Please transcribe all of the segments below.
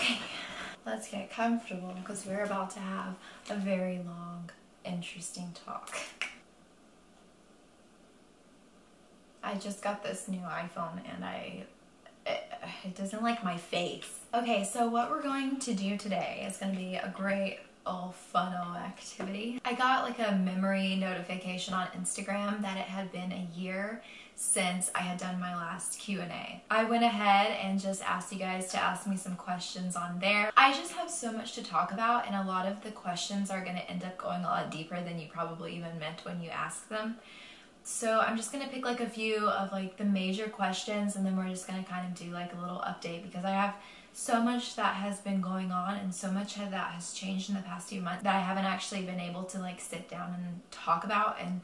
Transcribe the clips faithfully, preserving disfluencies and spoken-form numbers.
Okay, let's get comfortable because we're about to have a very long, interesting talk. I just got this new iPhone and I, it, it doesn't like my face. Okay, so what we're going to do today is going to be a great old fun old activity. I got like a memory notification on Instagram that it had been a year since I had done my last Q and A. I went ahead and just asked you guys to ask me some questions on there. I just have so much to talk about and a lot of the questions are going to end up going a lot deeper than you probably even meant when you asked them. So I'm just going to pick like a few of like the major questions and then we're just going to kind of do like a little update because I have so much that has been going on and so much that has changed in the past few months that I haven't actually been able to like sit down and talk about, and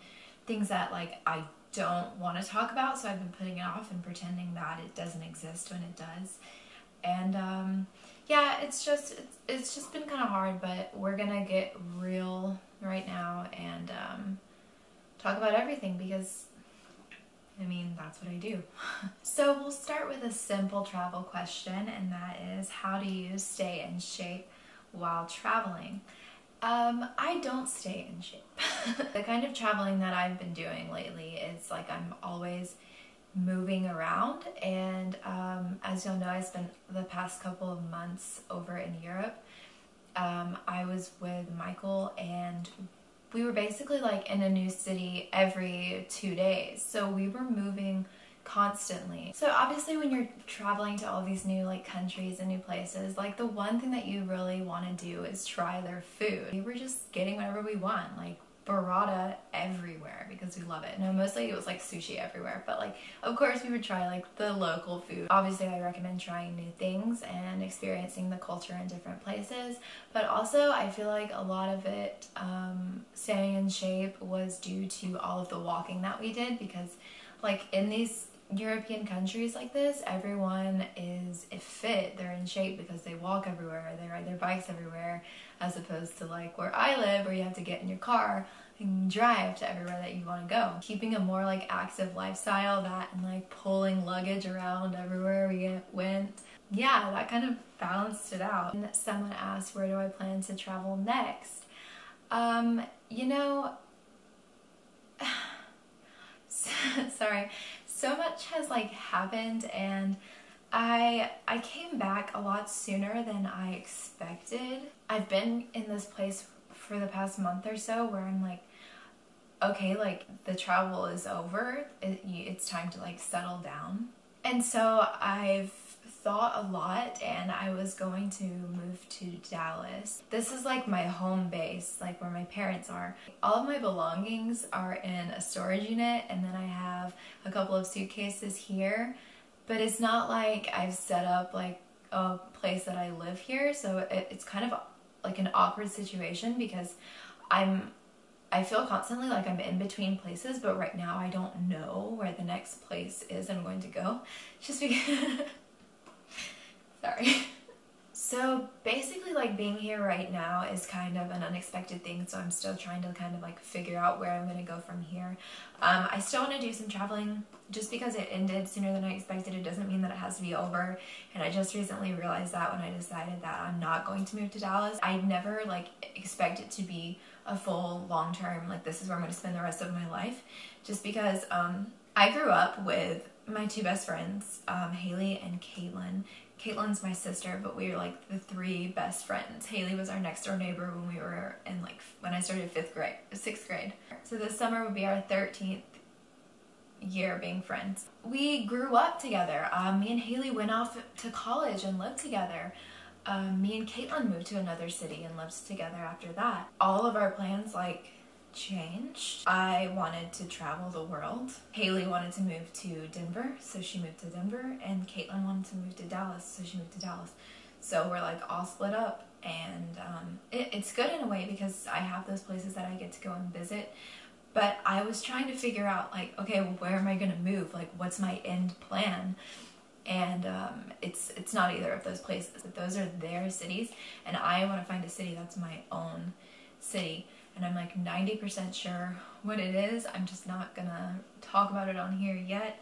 things that like I don't want to talk about, so I've been putting it off and pretending that it doesn't exist when it does. And um, yeah, it's just it's, it's just been kind of hard, but we're gonna get real right now and um, talk about everything because I mean, that's what I do. So we'll start with a simple travel question, and that is, how do you stay in shape while traveling? Um, I don't stay in shape. The kind of traveling that I've been doing lately is like I'm always moving around, and um, as you'll know, I spent the past couple of months over in Europe. Um, I was with Michael and we were basically like in a new city every two days. So we were moving constantly. So obviously when you're traveling to all these new like countries and new places, like the one thing that you really want to do is try their food. We were just getting whatever we want, like burrata everywhere because we love it. No, mostly it was like sushi everywhere, but like of course we would try like the local food. Obviously I recommend trying new things and experiencing the culture in different places, but also I feel like a lot of it um, staying in shape was due to all of the walking that we did, because like in these European countries like this, everyone is fit, they're in shape because they walk everywhere, they ride their bikes everywhere, as opposed to like where I live where you have to get in your car and drive to everywhere that you want to go. Keeping a more like active lifestyle, that and like pulling luggage around everywhere we went, yeah, that kind of balanced it out. And someone asked, where do I plan to travel next? Um, you know, sorry. So much has like happened, and I I came back a lot sooner than I expected. I've been in this place for the past month or so where I'm like, okay, like the travel is over, it, it's time to like settle down. And so I've thought a lot, and I was going to move to Dallas. This is like my home base, like where my parents are. All of my belongings are in a storage unit, and then I have a couple of suitcases here, but it's not like I've set up like a place that I live here, so it, it's kind of like an awkward situation because I'm I feel constantly like I'm in between places, but right now I don't know where the next place is I'm going to go, just because sorry. So basically like being here right now is kind of an unexpected thing, so I'm still trying to kind of like figure out where I'm going to go from here. Um, I still want to do some traveling. Just because it ended sooner than I expected, it doesn't mean that it has to be over, and I just recently realized that when I decided that I'm not going to move to Dallas. I never like expect it to be a full long-term, like this is where I'm going to spend the rest of my life, just because um, I grew up with my two best friends, um, Haley and Caitlin. Caitlin's my sister, but we were like the three best friends. Haley was our next door neighbor when we were in like, when I started fifth grade, sixth grade. So this summer would be our thirteenth year being friends. We grew up together. Um, me and Haley went off to college and lived together. Um, me and Caitlin moved to another city and lived together after that. All of our plans like changed. I wanted to travel the world. Haley wanted to move to Denver, so she moved to Denver, and Caitlin wanted to move to Dallas, so she moved to Dallas. So we're like all split up, and um, it, it's good in a way because I have those places that I get to go and visit, but I was trying to figure out like, okay, well, where am I gonna move? Like, what's my end plan? And um, it's it's not either of those places. Those are their cities, and I want to find a city that's my own city. And I'm like ninety percent sure what it is. I'm just not gonna talk about it on here yet.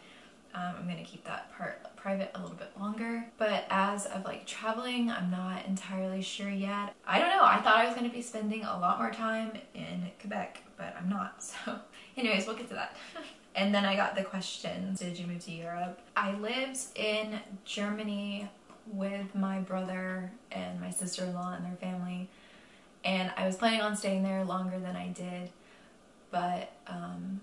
Um, I'm gonna keep that part private a little bit longer. But as of like traveling, I'm not entirely sure yet. I don't know, I thought I was gonna be spending a lot more time in Quebec, but I'm not. So anyways, we'll get to that. And then I got the question, did you move to Europe? I lived in Germany with my brother and my sister-in-law and their family, and I was planning on staying there longer than I did, but um,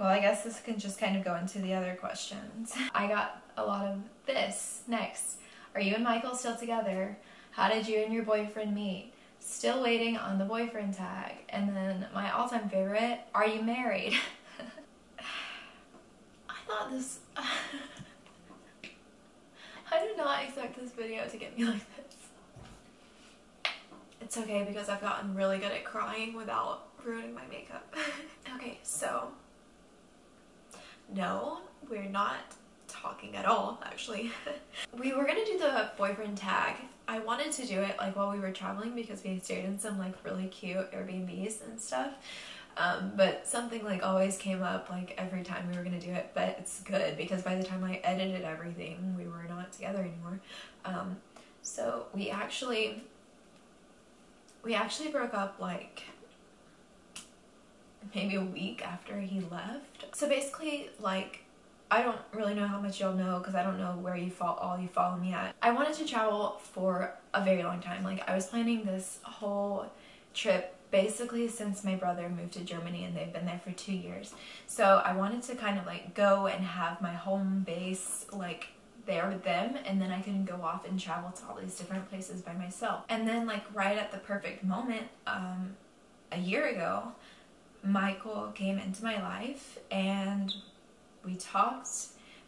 well, I guess this can just kind of go into the other questions. I got a lot of this next. Are you and Michael still together? How did you and your boyfriend meet? Still waiting on the boyfriend tag. And then my all-time favorite, are you married? I thought this... I did not expect this video to get me like this. It's okay because I've gotten really good at crying without ruining my makeup. Okay, so no, we're not talking at all, actually. We were gonna do the boyfriend tag. I wanted to do it like while we were traveling because we stayed in some like really cute Airbnbs and stuff. Um, but something like always came up like every time we were gonna do it, but it's good because by the time I edited everything, we were not together anymore. Um, so we actually, we actually broke up like maybe a week after he left. So basically, like, I don't really know how much y'all know because I don't know where you fall, all you follow me at. I wanted to travel for a very long time. Like I was planning this whole trip basically since my brother moved to Germany and they've been there for two years. So I wanted to kind of like go and have my home base like there with them, and then I can go off and travel to all these different places by myself. And then like right at the perfect moment, um, a year ago, Michael came into my life and we talked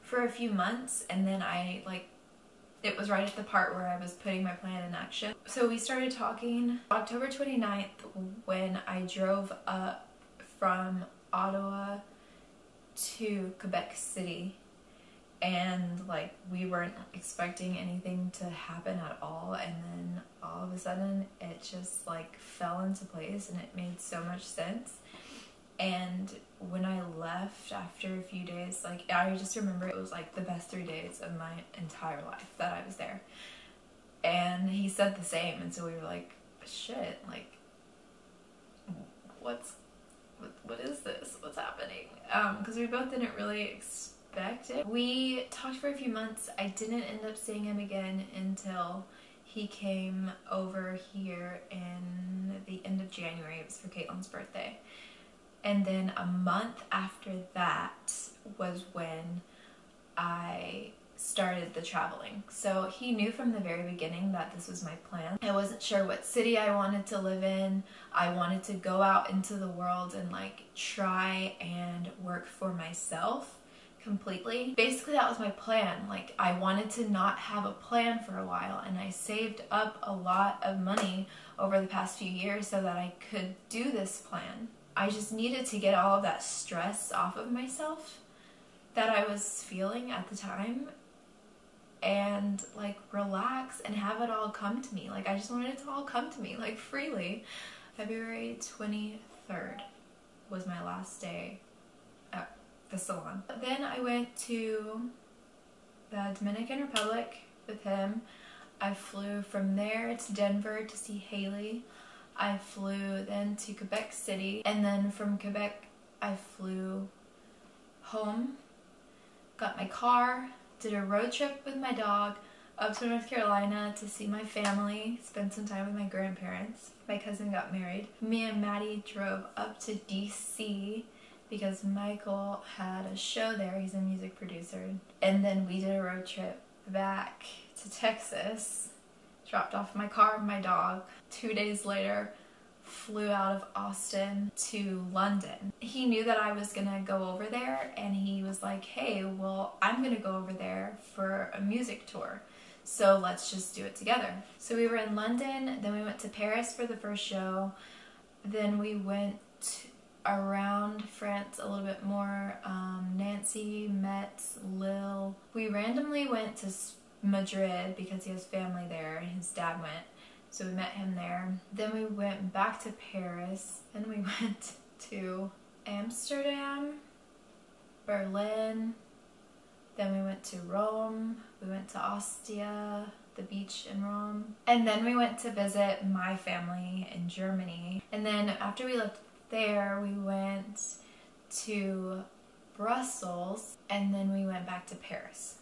for a few months, and then I like, it was right at the part where I was putting my plan in action. So we started talking October twenty-ninth when I drove up from Ottawa to Quebec City, and like we weren't expecting anything to happen at all, and then all of a sudden it just like fell into place and it made so much sense. And when I left after a few days, like I just remember it was like the best three days of my entire life that I was there. And he said the same, and so we were like, shit, like what's what, what is this? What's happening? Um, because we both didn't really expect it. We talked for a few months. I didn't end up seeing him again until he came over here in the end of January. It was for Caitlin's birthday. And then a month after that was when I started the traveling. So he knew from the very beginning that this was my plan. I wasn't sure what city I wanted to live in. I wanted to go out into the world and like try and work for myself completely. Basically that was my plan. Like I wanted to not have a plan for a while, and I saved up a lot of money over the past few years so that I could do this plan. I just needed to get all of that stress off of myself that I was feeling at the time and like relax and have it all come to me. Like I just wanted it to all come to me like freely. February twenty-third was my last day at the salon. Then I went to the Dominican Republic with him. I flew from there to Denver to see Haley. I flew then to Quebec City, and then from Quebec I flew home, got my car, did a road trip with my dog up to North Carolina to see my family, spent some time with my grandparents. My cousin got married. Me and Maddie drove up to D C because Michael had a show there, he's a music producer, and then we did a road trip back to Texas. Dropped off my car and my dog. Two days later, flew out of Austin to London. He knew that I was gonna go over there, and he was like, hey, well, I'm gonna go over there for a music tour, so let's just do it together. So we were in London, then we went to Paris for the first show, then we went around France a little bit more, um, Nancy, Metz, Lille. We randomly went to Spain, Madrid, because he has family there and his dad went, so we met him there. Then we went back to Paris, then we went to Amsterdam, Berlin, Then we went to Rome, we went to Ostia, the beach in Rome, and then we went to visit my family in Germany. And then after we left there, we went to Brussels, and then we went back to Paris.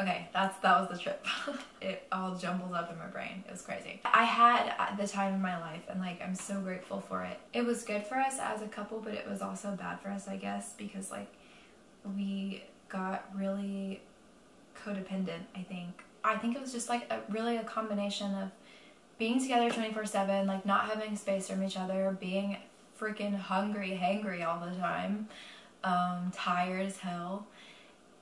Okay, that's that was the trip. It all jumbled up in my brain. It was crazy. I had the time of my life, and like I'm so grateful for it. It was good for us as a couple, but it was also bad for us, I guess, because like we got really codependent, I think. I think it was just like a, really a combination of being together twenty-four seven, like not having space from each other, being freaking hungry, hangry all the time, um, tired as hell,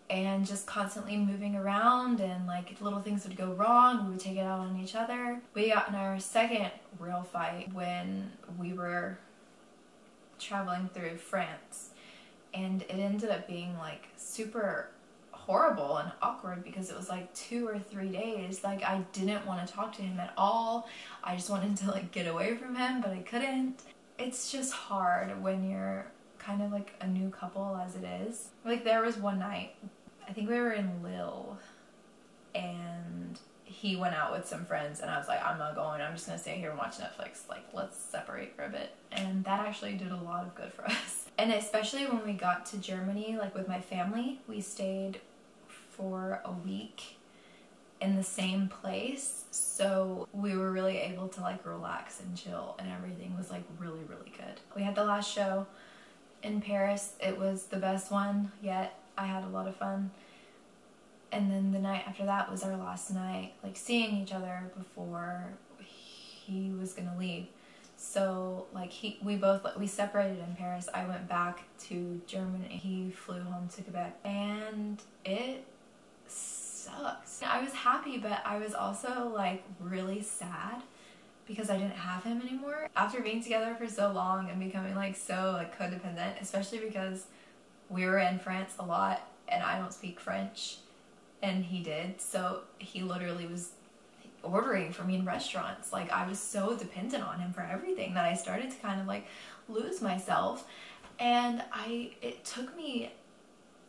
and just constantly moving around, and like little things would go wrong, we would take it out on each other. We got in our second real fight when we were traveling through France, and it ended up being like super horrible and awkward because it was like two or three days like I didn't want to talk to him at all. I just wanted to like get away from him, but I couldn't. It's just hard when you're kind of like a new couple as it is. Like there was one night, I think we were in Lille, and he went out with some friends, and I was like, I'm not going, I'm just gonna stay here and watch Netflix, like let's separate for a bit. And that actually did a lot of good for us. And especially when we got to Germany, like with my family, we stayed for a week in the same place, so we were really able to like relax and chill, and everything was like really really good. We had the last show in Paris. It was the best one yet. I had a lot of fun. And then the night after that was our last night, like seeing each other before he was gonna leave. So like he, we both, we separated in Paris. I went back to Germany. He flew home to Quebec, and it sucks. I was happy, but I was also like really sad because I didn't have him anymore. After being together for so long and becoming like so like codependent, especially because we were in France a lot, and I don't speak French. And he did, so he literally was ordering for me in restaurants. Like I was so dependent on him for everything that I started to kind of like lose myself. And I, it took me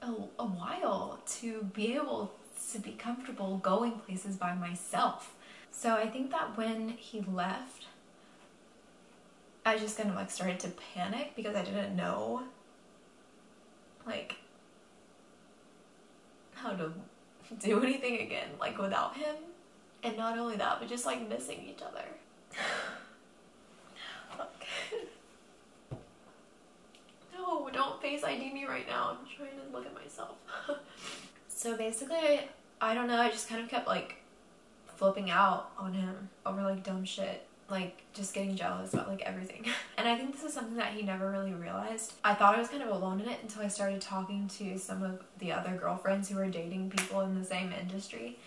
a, a while to be able to be comfortable going places by myself. So I think that when he left, I just kind of like started to panic because I didn't know like how to do anything again like without him. And not only that, but just like missing each other. Okay. No, don't face I D me right now. I'm trying to look at myself. So basically, I don't know, I just kind of kept like flipping out on him over like dumb shit, like just getting jealous about like everything. And I think this is something that he never really realized. I thought I was kind of alone in it until I started talking to some of the other girlfriends who were dating people in the same industry,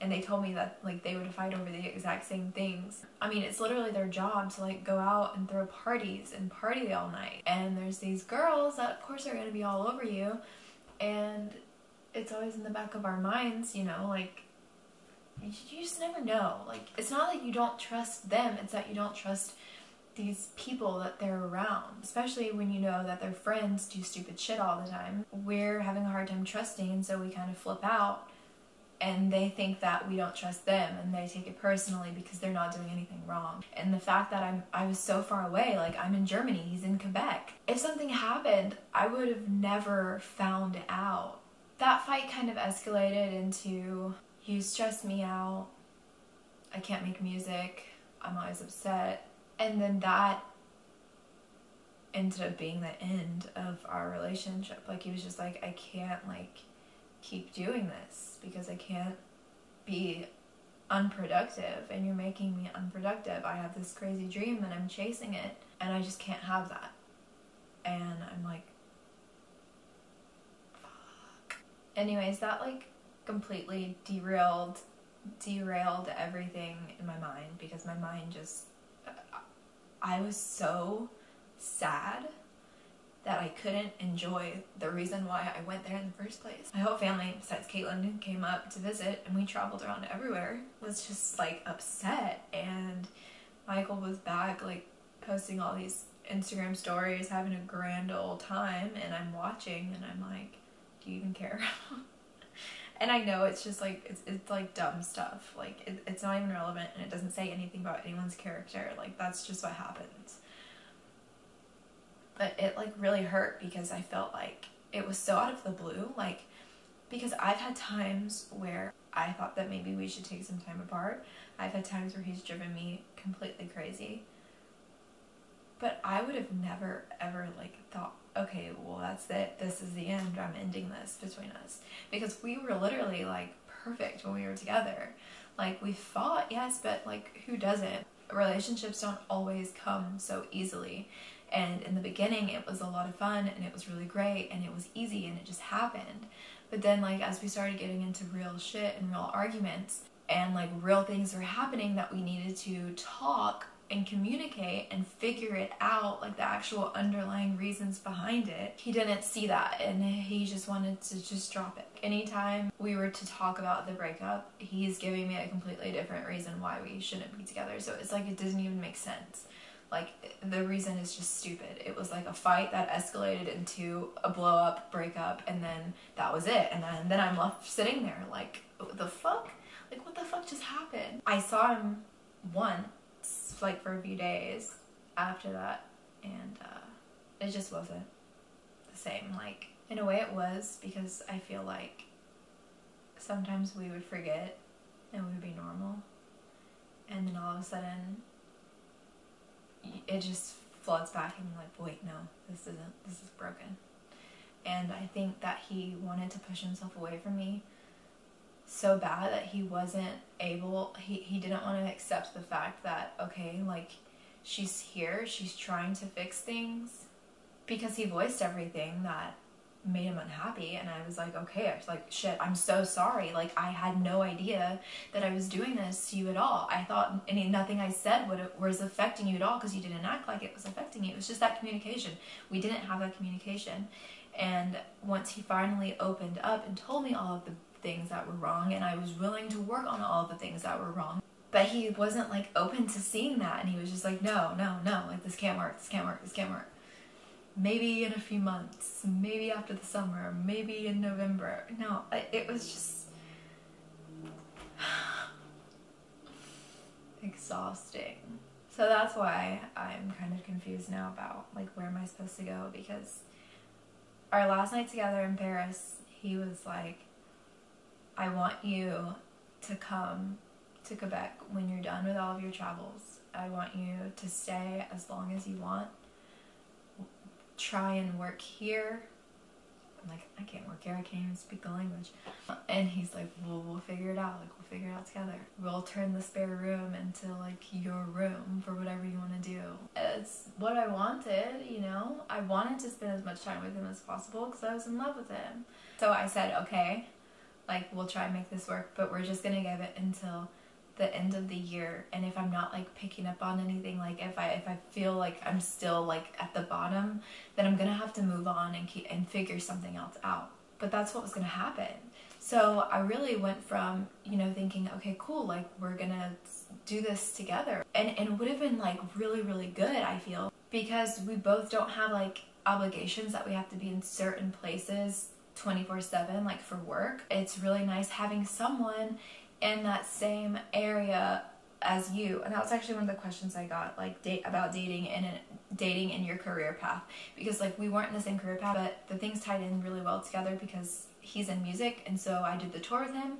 and they told me that like they would fight over the exact same things. I mean, it's literally their job to like go out and throw parties and party all night, and there's these girls that of course are going to be all over you, and it's always in the back of our minds, you know, like you just never know. Like it's not like you don't trust them, it's that you don't trust these people that they're around, especially when you know that their friends do stupid shit all the time. We're having a hard time trusting, and so we kind of flip out, and they think that we don't trust them, and they take it personally because they're not doing anything wrong. And the fact that I'm I was so far away, like I'm in Germany, he's in Quebec. If something happened, I would have never found out. That fight kind of escalated into, you stress me out, I can't make music, I'm always upset. And then that ended up being the end of our relationship. Like he was just like, I can't like keep doing this because I can't be unproductive, and you're making me unproductive. I have this crazy dream and I'm chasing it, and I just can't have that. And I'm like, fuck. Anyways, that like completely derailed derailed everything in my mind, because my mind just, I was so sad that I couldn't enjoy the reason why I went there in the first place. My whole family, besides Caitlin, who came up to visit, and we traveled around everywhere, was just like upset. And Michael was back like posting all these Instagram stories, having a grand old time, and I'm watching and I'm like, do you even care? And I know it's just like, it's, it's like dumb stuff. Like it, it's not even relevant and it doesn't say anything about anyone's character. Like that's just what happens. But it like really hurt because I felt like it was so out of the blue. Like, because I've had times where I thought that maybe we should take some time apart. I've had times where he's driven me completely crazy. But I would have never ever like thought, okay, well that's it, this is the end, I'm ending this between us. Because we were literally like perfect when we were together. Like we fought, yes, but like who doesn't? Relationships don't always come so easily. And in the beginning it was a lot of fun and it was really great and it was easy and it just happened. But then like as we started getting into real shit and real arguments and like real things were happening that we needed to talk and communicate and figure it out, like the actual underlying reasons behind it, he didn't see that and he just wanted to just drop it. Anytime we were to talk about the breakup, he's giving me a completely different reason why we shouldn't be together. So it's like it doesn't even make sense. Like the reason is just stupid. It was like a fight that escalated into a blow up, breakup, and then that was it. And then, and then I'm left sitting there like, what the fuck? Like what the fuck just happened? I saw him once, like for a few days after that, and uh, it just wasn't the same. Like in a way it was, because I feel like sometimes we would forget and we would be normal. And then all of a sudden, it just floods back and I'm like, wait, no, this isn't, this is broken. And I think that he wanted to push himself away from me so bad that he wasn't able, he, he didn't want to accept the fact that, okay, like, she's here, she's trying to fix things. Because he voiced everything that made him unhappy, and I was like, okay, I was like, shit, I'm so sorry. Like, I had no idea that I was doing this to you at all. I thought any nothing I said would was affecting you at all, because you didn't act like it was affecting you. It was just that communication. We didn't have that communication. And once he finally opened up and told me all of the things that were wrong, and I was willing to work on all of the things that were wrong, but he wasn't like open to seeing that, and he was just like, no, no, no, like this can't work, this can't work, this can't work. Maybe in a few months, maybe after the summer, maybe in November. No, it was just exhausting. So that's why I'm kind of confused now about like where am I supposed to go, because our last night together in Paris, he was like, I want you to come to Quebec when you're done with all of your travels. I want you to stay as long as you want. Try and work here. I'm like, I can't work here, I can't even speak the language. And he's like, well, we'll figure it out, like we'll figure it out together. We'll turn the spare room into like your room for whatever you want to do. It's what I wanted, you know? I wanted to spend as much time with him as possible because I was in love with him. So I said, okay, like we'll try and make this work, but we're just gonna give it until the end of the year, and if I'm not like picking up on anything, like if I if I feel like I'm still like at the bottom, then I'm gonna have to move on and keep and figure something else out. But that's what was gonna happen. So I really went from, you know, thinking, okay, cool, like we're gonna do this together, and and it would have been like really really good, I feel, because we both don't have like obligations that we have to be in certain places twenty-four seven like for work. It's really nice having someone in that same area as you. And that was actually one of the questions I got, like date about dating and dating in your career path, because like we weren't in the same career path, but the things tied in really well together because he's in music, and so I did the tour with him,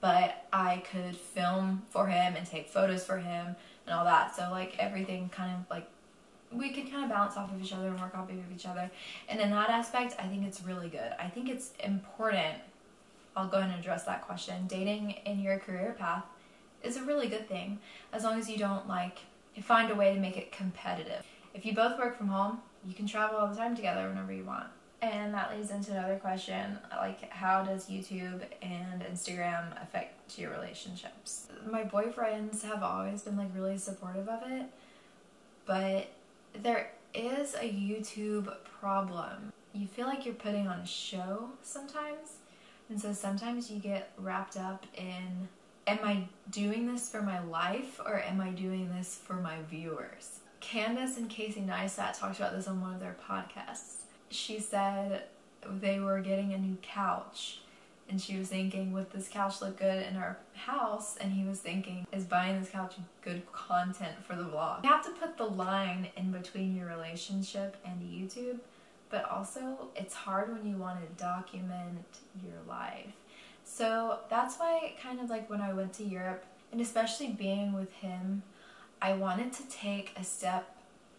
but I could film for him and take photos for him and all that. So like everything kind of like we could kind of bounce off of each other and work off of each other. And in that aspect, I think it's really good. I think it's important. I'll go ahead and address that question. Dating in your career path is a really good thing, as long as you don't like find a way to make it competitive. If you both work from home, you can travel all the time together whenever you want. And that leads into another question, like how does YouTube and Instagram affect your relationships? My boyfriends have always been like really supportive of it, but there is a YouTube problem. You feel like you're putting on a show sometimes. And so sometimes you get wrapped up in, am I doing this for my life or am I doing this for my viewers? Candace and Casey Neistat talked about this on one of their podcasts. She said they were getting a new couch and she was thinking, would this couch look good in our house? And he was thinking, is buying this couch good content for the vlog? You have to put the line in between your relationship and YouTube, but also it's hard when you want to document your life. So that's why, kind of like when I went to Europe, and especially being with him, I wanted to take a step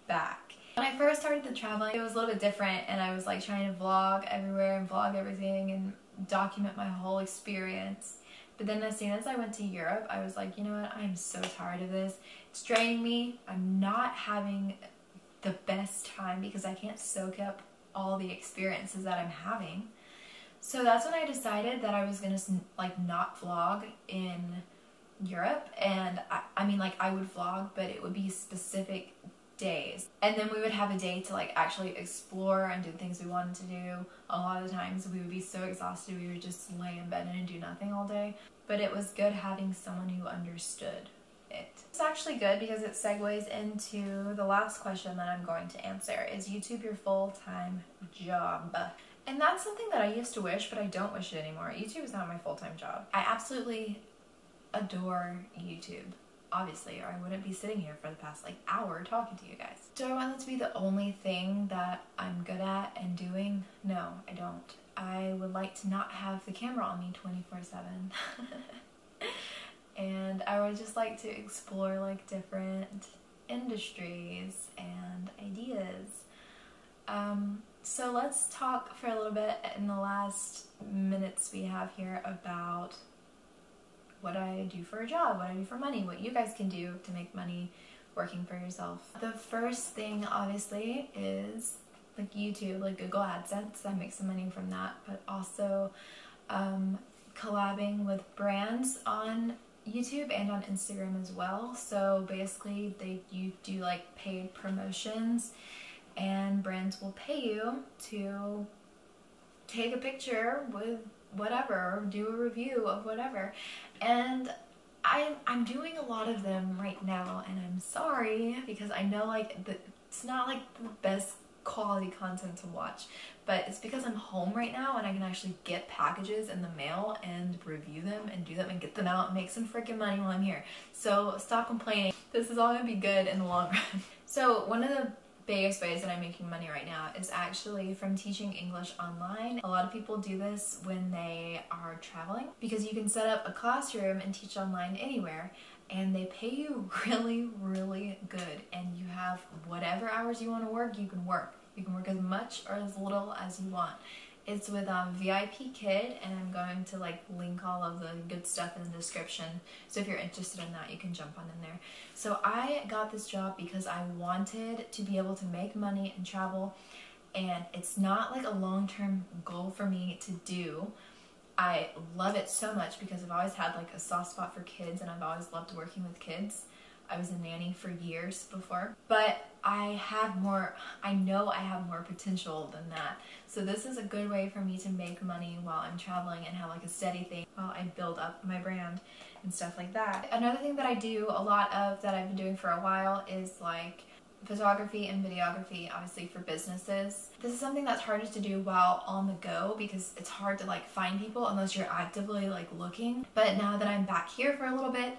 back. When I first started the traveling, it was a little bit different, and I was like trying to vlog everywhere and vlog everything and document my whole experience. But then as soon as I went to Europe, I was like, you know what, I'm so tired of this. It's draining me. I'm not having the best time because I can't soak up all the experiences that I'm having. So that's when I decided that I was gonna like not vlog in Europe, and I, I mean like I would vlog, but it would be specific days, and then we would have a day to like actually explore and do things we wanted to do. A lot of the times we would be so exhausted we would just lay in bed and do nothing all day, but it was good having someone who understood it. It's actually good because it segues into the last question that I'm going to answer. Is YouTube your full-time job? And that's something that I used to wish, but I don't wish it anymore. YouTube is not my full-time job. I absolutely adore YouTube, obviously, or I wouldn't be sitting here for the past like hour talking to you guys. Do I want that to be the only thing that I'm good at and doing? No, I don't. I would like to not have the camera on me twenty-four seven. And I would just like to explore like different industries and ideas. Um, so let's talk for a little bit in the last minutes we have here about what I do for a job, what I do for money, what you guys can do to make money working for yourself. The first thing obviously is like YouTube, like Google AdSense. I make some money from that, but also um, collabing with brands on YouTube and on Instagram as well. So basically they you do like paid promotions, and brands will pay you to take a picture with whatever, do a review of whatever. And I, I'm doing a lot of them right now, and I'm sorry because I know like the, it's not like the best quality content to watch, but it's because I'm home right now and I can actually get packages in the mail and review them and do them and get them out and make some freaking money while I'm here. So stop complaining. This is all gonna be good in the long run. So one of the biggest ways that I'm making money right now is actually from teaching English online. A lot of people do this when they are traveling because you can set up a classroom and teach online anywhere, and they pay you really, really good, and you have whatever hours you want to work, you can work. You can work as much or as little as you want. It's with um, VIPKid, and I'm going to like link all of the good stuff in the description. So if you're interested in that, you can jump on in there. So I got this job because I wanted to be able to make money and travel, and it's not like a long-term goal for me to do. I love it so much because I've always had like a soft spot for kids, and I've always loved working with kids. I was a nanny for years before, but I have more, I know I have more potential than that. So this is a good way for me to make money while I'm traveling and have like a steady thing while I build up my brand and stuff like that. Another thing that I do a lot of that I've been doing for a while is like photography and videography, obviously for businesses. This is something that's hardest to do while on the go because it's hard to like find people unless you're actively like looking. But now that I'm back here for a little bit,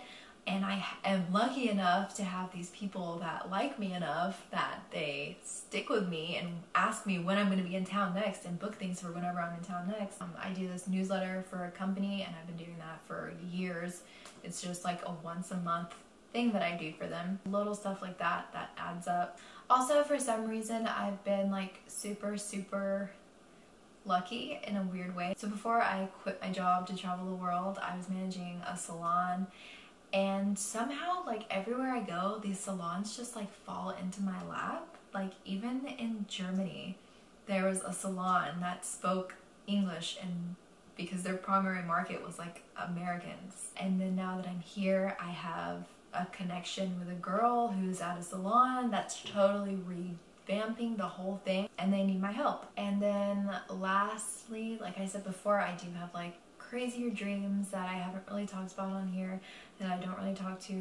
and I am lucky enough to have these people that like me enough that they stick with me and ask me when I'm going to be in town next and book things for whenever I'm in town next. Um, I do this newsletter for a company, and I've been doing that for years. It's just like a once a month thing that I do for them. Little stuff like that that adds up. Also, for some reason, I've been like super, super lucky in a weird way. So before I quit my job to travel the world, I was managing a salon. And somehow, like, everywhere I go, these salons just, like, fall into my lap. Like, even in Germany, there was a salon that spoke English, and because their primary market was, like, Americans. And then now that I'm here, I have a connection with a girl who's at a salon that's totally revamping the whole thing, and they need my help. And then lastly, like I said before, I do have, like, crazier dreams that I haven't really talked about on here, that I don't really talk to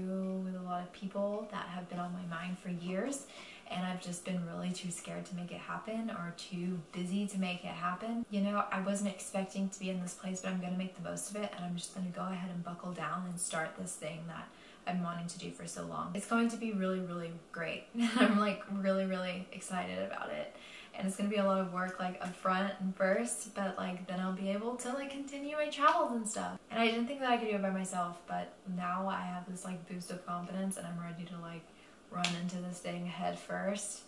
with a lot of people, that have been on my mind for years, and I've just been really too scared to make it happen or too busy to make it happen. You know, I wasn't expecting to be in this place, but I'm going to make the most of it, and I'm just going to go ahead and buckle down and start this thing that I've been wanting to do for so long. It's going to be really, really great. I'm like really, really excited about it. And it's gonna be a lot of work, like up front and first, but like then I'll be able to like continue my travels and stuff. And I didn't think that I could do it by myself, but now I have this like boost of confidence and I'm ready to like run into this thing head first.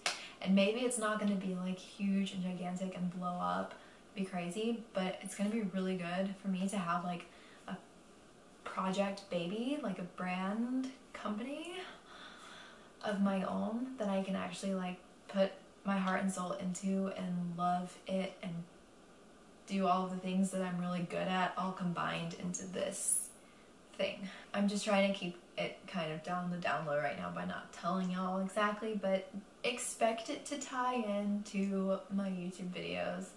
And maybe it's not gonna be like huge and gigantic and blow up, be crazy, but it's gonna be really good for me to have like a project baby, like a brand company of my own that I can actually like put my heart and soul into and love it and do all the things that I'm really good at all combined into this thing. I'm just trying to keep it kind of down the down low right now by not telling y'all exactly, but expect it to tie in to my YouTube videos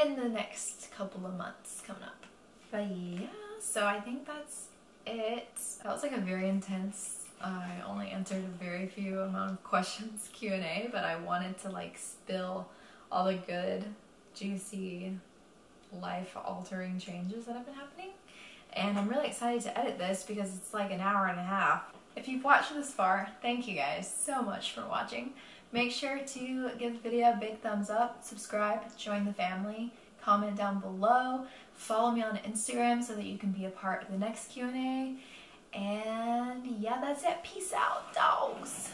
in the next couple of months coming up. But yeah, so I think that's it. That was like a very intense I only answered a very few amount of questions Q and A, but I wanted to like spill all the good, juicy, life-altering changes that have been happening. And I'm really excited to edit this because it's like an hour and a half. If you've watched this far, thank you guys so much for watching. Make sure to give the video a big thumbs up, subscribe, join the family, comment down below, follow me on Instagram so that you can be a part of the next Q and A. And yeah, that's it. Peace out, dogs.